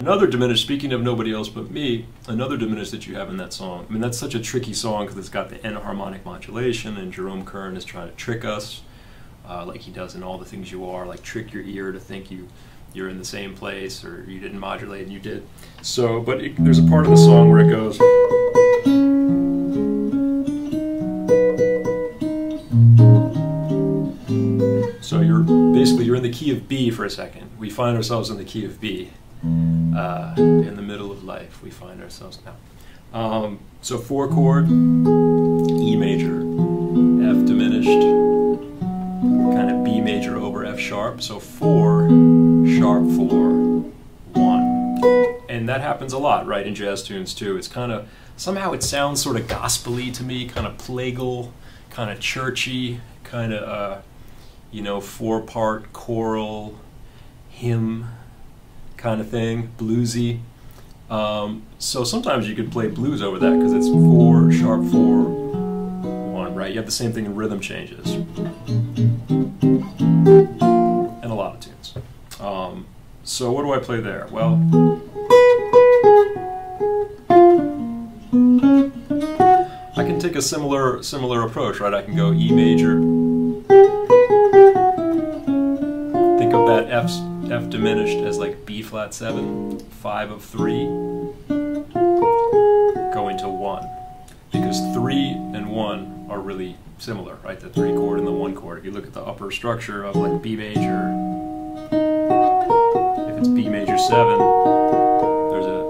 Another diminished, speaking of Nobody Else But Me, another diminished that you have in that song, I mean, that's such a tricky song because it's got the enharmonic modulation, and Jerome Kern is trying to trick us, like he does in All the Things You Are, like trick your ear to think you're in the same place, or you didn't modulate and you did. So, but there's a part of the song where it goes... So you're in the key of B for a second. We find ourselves in the key of B. In the middle of life, we find ourselves now. So four chord, E major, F diminished, kind of B major over F sharp. So four, sharp four, one. And that happens a lot, right, in jazz tunes too. It's kind of, somehow it sounds sort of gospel-y to me, kind of plagal, kind of churchy, kind of, you know, four-part choral hymn kind of thing, bluesy. So sometimes you could play blues over that because it's four, sharp four, one, right? You have the same thing in rhythm changes. And a lot of tunes. So what do I play there? Well, I can take a similar approach, right? I can go E major, think of that F diminished as like B flat 7, 5 of 3, going to 1. Because 3 and 1 are really similar, right? The 3 chord and the 1 chord. If you look at the upper structure of like B major, if it's B major 7, there's a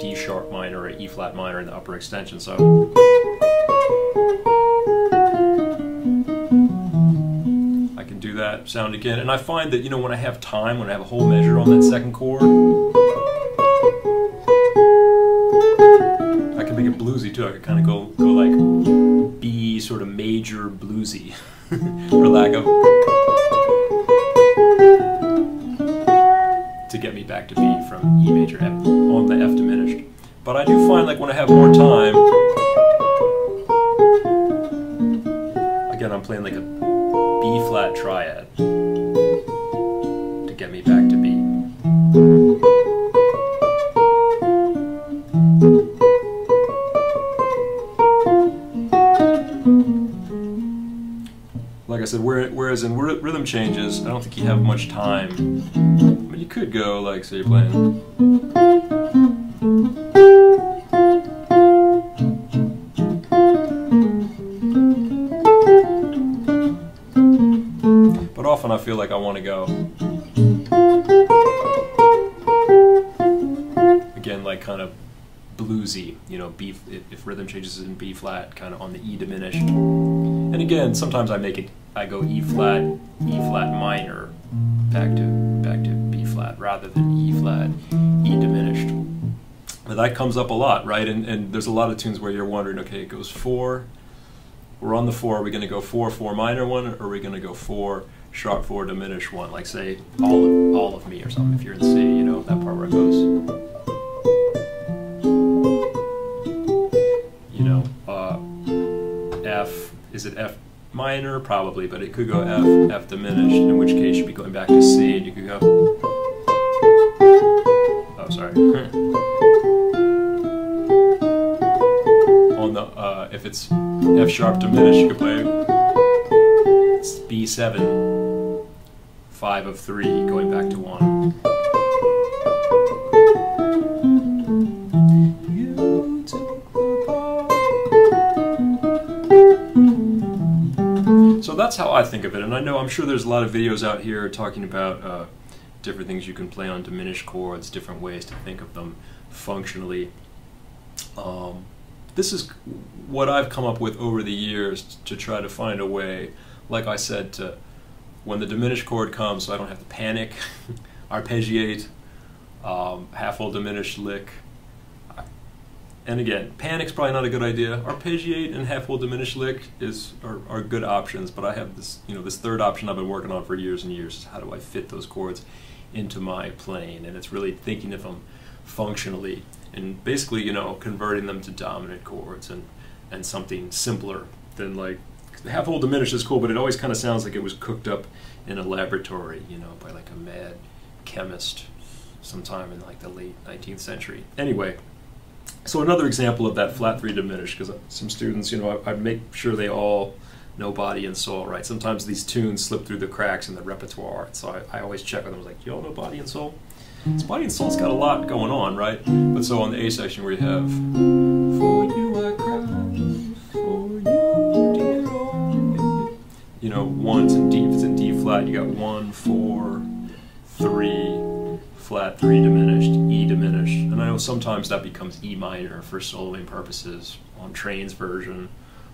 D sharp minor or E flat minor in the upper extension. So sound again, and I find that, you know, when I have time, when I have a whole measure on that second chord, I can make it bluesy too. I could kind of go like B sort of major bluesy, for lack of, to get me back to B from E major F on the F diminished. But I do find, like, when I have more time, again, I'm playing like a B flat triad to get me back to B. Like I said, whereas in rhythm changes, I don't think you have much time. But you could go like, say, you're playing. I feel like I want to go again, like kind of bluesy, you know, B, if rhythm changes in B flat, kind of on the E diminished. And again, sometimes I go E flat minor, back to B flat rather than E flat, E diminished. But that comes up a lot, right? And there's a lot of tunes where you're wondering, okay, it goes four. We're on the four. Are we going to go 4/4 minor one, or are we going to go 4? Sharp four diminished one, like say all of me or something. If you're in C, you know that part where it goes, you know, F. Is it F minor? Probably, but it could go F diminished. In which case you'd be going back to C, and you could go. Oh, sorry. On the if it's F sharp diminished, you could play B7. 5 of 3, going back to 1. So that's how I think of it, and I know, I'm sure there's a lot of videos out here talking about different things you can play on diminished chords, different ways to think of them functionally. This is what I've come up with over the years to try to find a way, like I said, to when the diminished chord comes, so I don't have to panic, arpeggiate, half whole diminished lick. And again, panic's probably not a good idea. Arpeggiate and half whole diminished lick are good options, but I have this, you know, this third option I've been working on for years and years, is how do I fit those chords into my playing? And it's really thinking of them functionally and basically, you know, converting them to dominant chords and something simpler than like, the half whole diminished is cool, but it always kind of sounds like it was cooked up in a laboratory, you know, by like a mad chemist sometime in like the late 19th century. Anyway, so another example of that flat three diminished, because some students, you know, I make sure they all know Body and Soul, right? Sometimes these tunes slip through the cracks in the repertoire, so I always check with them, I was like, you all know Body and Soul? So Body and Soul's got a lot going on, right? But so on the A section we have, for you I cry, for you dear all. You know, one's in D, it's in D flat, you got 1, 4, 3, flat, three diminished, E diminished, and I know sometimes that becomes E minor for soloing purposes on Train's version,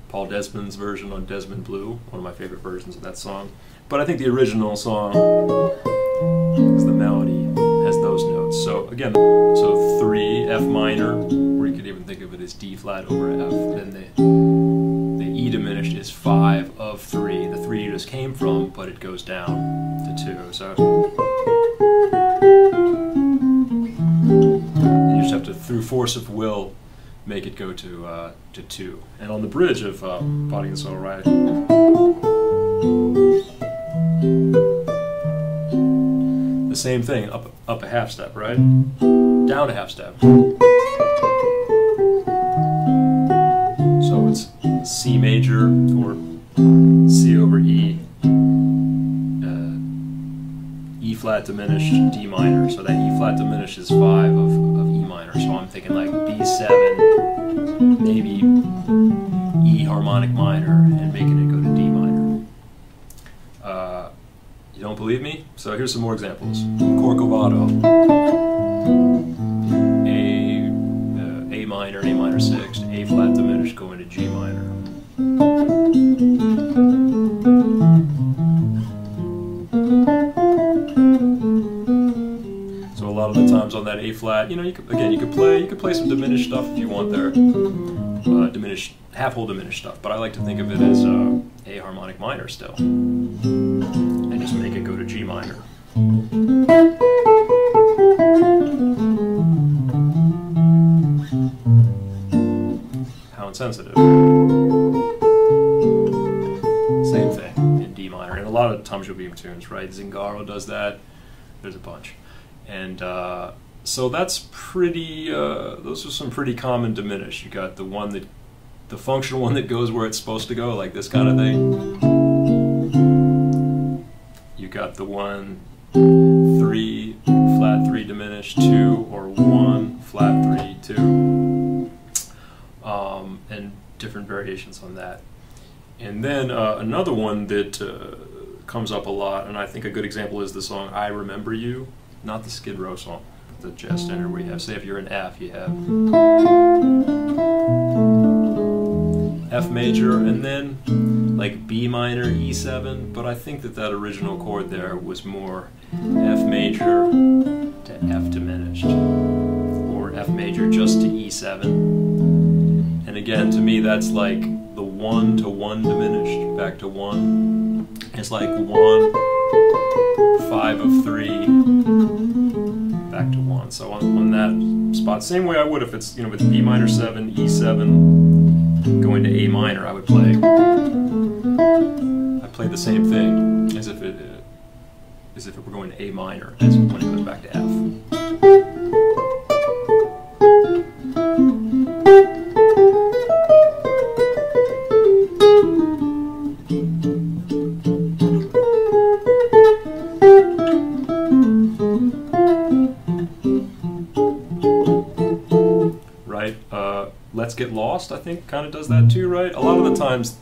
Paul Desmond's version on Desmond Blue, one of my favorite versions of that song. But I think the original song, because the melody has those notes. So again, so 3, F minor, or you could even think of it as D flat over F, then the E diminished is 5 of 3, the 3 you just came from, but it goes down to 2. So you just have to, through force of will, make it go to 2. And on the bridge of Body and Soul, right? The same thing, up a half step, right? Down a half step. So it's C major or C over E. E flat diminished, D minor, so that E flat diminished is 5 of E minor, so I'm thinking like B7, maybe E harmonic minor, and making it go to D minor. You don't believe me? So here's some more examples. Corcovado, A minor 6, A flat diminished going to G minor. A lot of the times on that A flat, you know, you could, again, you could play some diminished stuff if you want there, diminished, half-whole diminished stuff. But I like to think of it as A harmonic minor still, and just make it go to G minor. How insensitive! Same thing in D minor, and a lot of Tom Jobim tunes, right? Zingaro does that. There's a bunch. And so that's pretty, those are some pretty common diminished. You got the one that, the functional one that goes where it's supposed to go, like this kind of thing. You got the one, 3, flat 3 diminished, 2, or 1, flat 3, 2. And different variations on that. And then another one that comes up a lot, and I think a good example is the song I Remember You. Not the Skid Row song, but the jazz standard where you have, say if you're in F, you have F major and then like B minor, E7, but I think that that original chord there was more F major to F diminished, or F major just to E7. And again, to me that's like the 1 to 1 diminished, back to 1. It's like 1, 5 of 3, back to 1. So on that spot, same way I would if it's, you know, with B minor 7, E7, going to A minor, I would play. I play the same thing as if it were going to A minor, as when it goes back to F. Let's Get Lost, I think, kind of does that too, right? A lot of the times,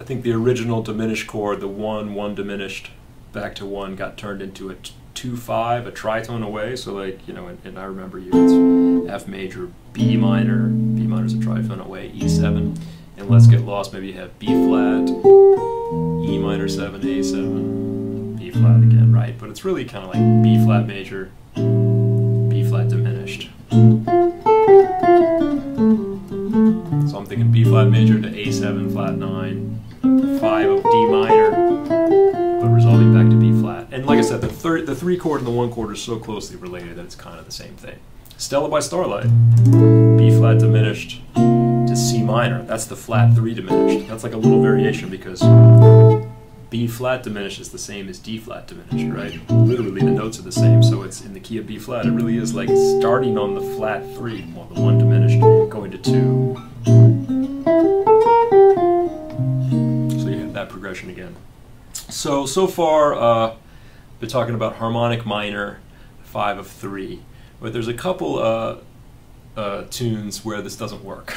I think the original diminished chord, the 1, 1 diminished, back to 1, got turned into a 2, 5, a tritone away. So like, you know, and I Remember You, it's F major, B minor's a tritone away, E7. And Let's Get Lost, maybe you have B flat, E minor 7, A7, B flat again, right? But it's really kind of like B flat major, B flat diminished. So I'm thinking B flat major to A7, flat 9, 5 of D minor, but resolving back to B flat. And like I said, the 3 chord and the 1 chord are so closely related that it's kind of the same thing. Stella by Starlight, B flat diminished to C minor. That's the flat 3 diminished. That's like a little variation because B flat diminished is the same as D flat diminished, right? Literally the notes are the same, so notes in the key of B flat. It really is like starting on the flat three, well, the one diminished, going to two. So you have that progression again. So far, been talking about harmonic minor, 5 of 3, but there's a couple tunes where this doesn't work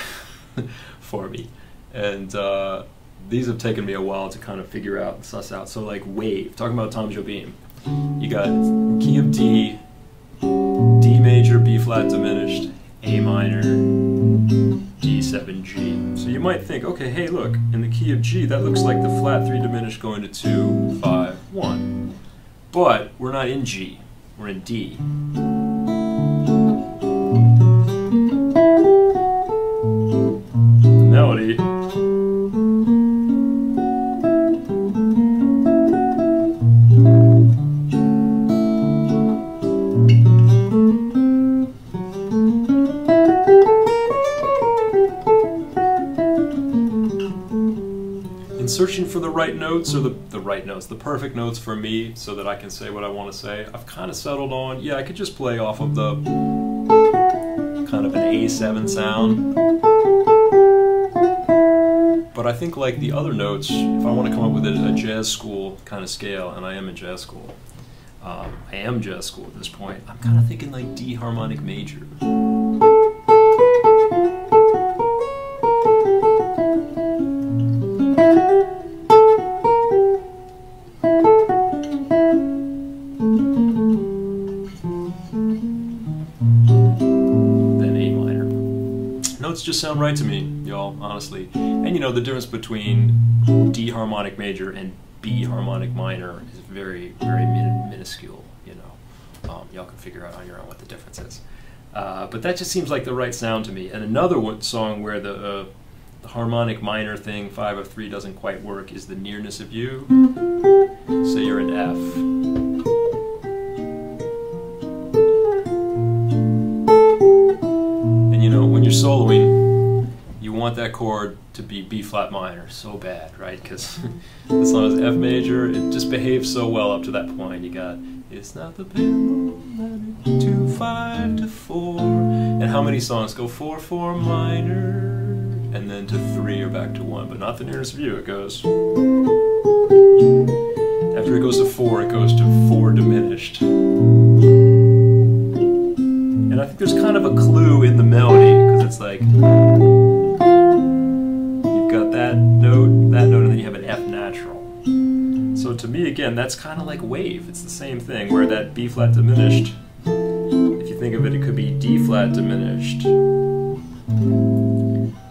for me, and these have taken me a while to kind of figure out and suss out. So like wave, talking about Tom Jobim, you got key of D, D major, B flat diminished, A minor, D7G. So you might think, okay, hey, look, in the key of G, that looks like the flat 3 diminished going to 2, 5, 1. But we're not in G, we're in D. The melody. Searching for the right notes, or the right notes, the perfect notes for me, so that I can say what I want to say, I've kind of settled on, yeah, I could just play off of the kind of an A7 sound. But I think like the other notes, if I want to come up with a jazz school kind of scale, and I am in jazz school, at this point, I'm kind of thinking like D harmonic major. Just sound right to me, y'all, honestly. And you know, the difference between D harmonic major and B harmonic minor is very, very minuscule, you know. Y'all can figure out on your own what the difference is. But that just seems like the right sound to me. And another song where the harmonic minor thing, 5 of 3, doesn't quite work is The Nearness of You. So you're in F. Soloing, you want that chord to be B flat minor so bad, right? Because the song is F major, it just behaves so well up to that point. You got it's not the pinball ladder, 2, 5 to 4, and how many songs go 4, 4 minor, and then to 3 or back to 1, but not The Nearness of You. It goes after it goes to 4, it goes to 4 diminished, and I think there's kind of a clue in the melody. It's like you've got that note, and then you have an F natural. So to me, again, that's kind of like wave. It's the same thing where that B flat diminished, if you think of it, it could be D flat diminished.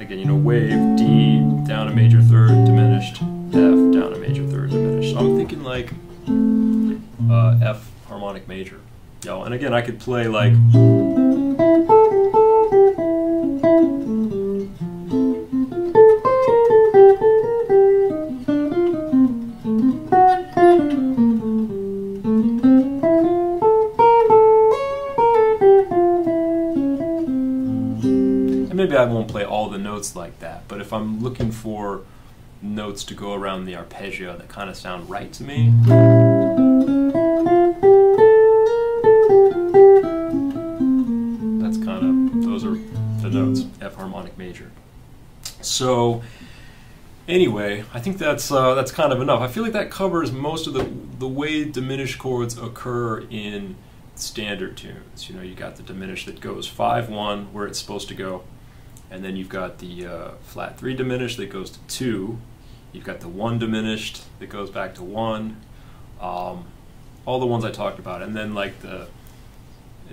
Again, you know, wave, D down a major third diminished, F down a major third diminished. So I'm thinking like F harmonic major. Yo, and again, I could play like. I won't play all the notes like that, but if I'm looking for notes to go around the arpeggio that kind of sound right to me, that's kind of, those are the notes, F harmonic major. So anyway, I think that's kind of enough. I feel like that covers most of the way diminished chords occur in standard tunes. You know, you got the diminished that goes 5, 1 where it's supposed to go. And then you've got the flat 3 diminished that goes to 2. You've got the 1 diminished that goes back to 1. All the ones I talked about. And then like the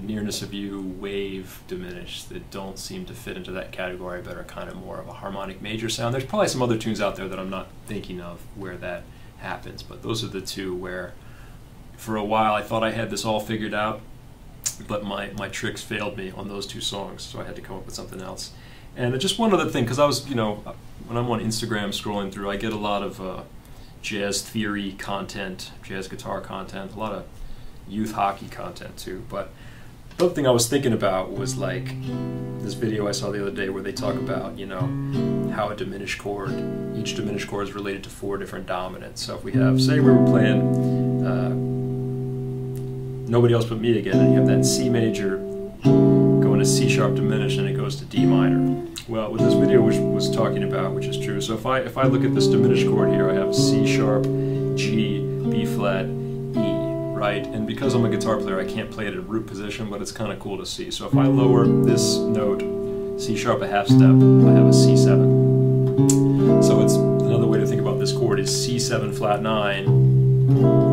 Nearness of You, wave diminished that don't seem to fit into that category, but are kind of more of a harmonic major sound. There's probably some other tunes out there that I'm not thinking of where that happens, but those are the two where for a while I thought I had this all figured out, but my tricks failed me on those two songs, so I had to come up with something else. And just one other thing, because I was, you know, when I'm on Instagram scrolling through, I get a lot of jazz theory content, jazz guitar content, a lot of youth hockey content too. But the other thing I was thinking about was like this video I saw the other day where they talk about, you know, how a diminished chord, each diminished chord is related to 4 different dominants. So if we have, say we were playing Nobody Else But Me again, and you have that C major going to C sharp diminished, and it goes to D minor. Well, what this video was talking about, which is true, so if I look at this diminished chord here, I have C sharp, G, B flat, E, right? And because I'm a guitar player, I can't play it in root position, but it's kind of cool to see. So if I lower this note, C sharp a half step, I have a C7. So it's another way to think about this chord is C7 flat 9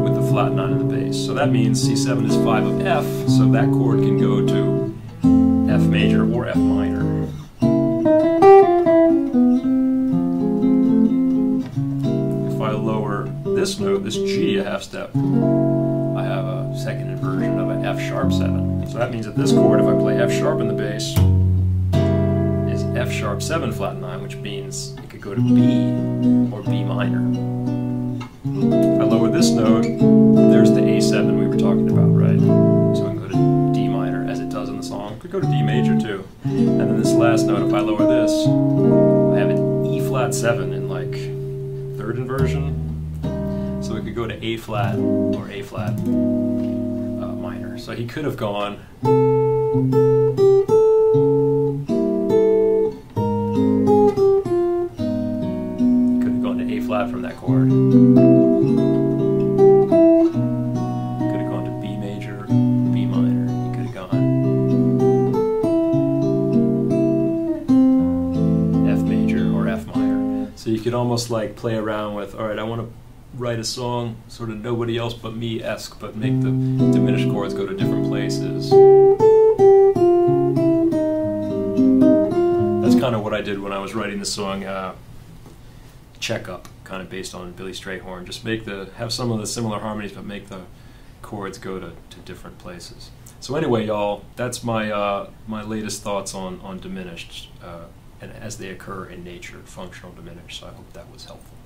with the flat 9 in the bass. So that means C7 is 5 of F, so that chord can go to F major or F minor. This note, this G a half step, I have a second inversion of an F sharp 7. So that means that this chord, if I play F sharp in the bass, is F sharp 7 flat 9, which means it could go to B or B minor. If I lower this note, there's the A7 we were talking about, right? So it can go to D minor as it does in the song. It could go to D major too. And then this last note, if I lower this, I have an E flat 7 in like third inversion. So it could go to A flat or A flat minor. So he could have gone to A flat from that chord. Could have gone to B major, B minor. He could have gone F major or F minor. So you could almost like play around with, all right, I want to write a song sort of Nobody Else But Me-esque, but make the diminished chords go to different places. That's kind of what I did when I was writing the song Check Up, kind of based on Billy Strayhorn. Just have some of the similar harmonies, but make the chords go to different places. So anyway, y'all, that's my latest thoughts on diminished and as they occur in nature, functional diminished. So I hope that was helpful.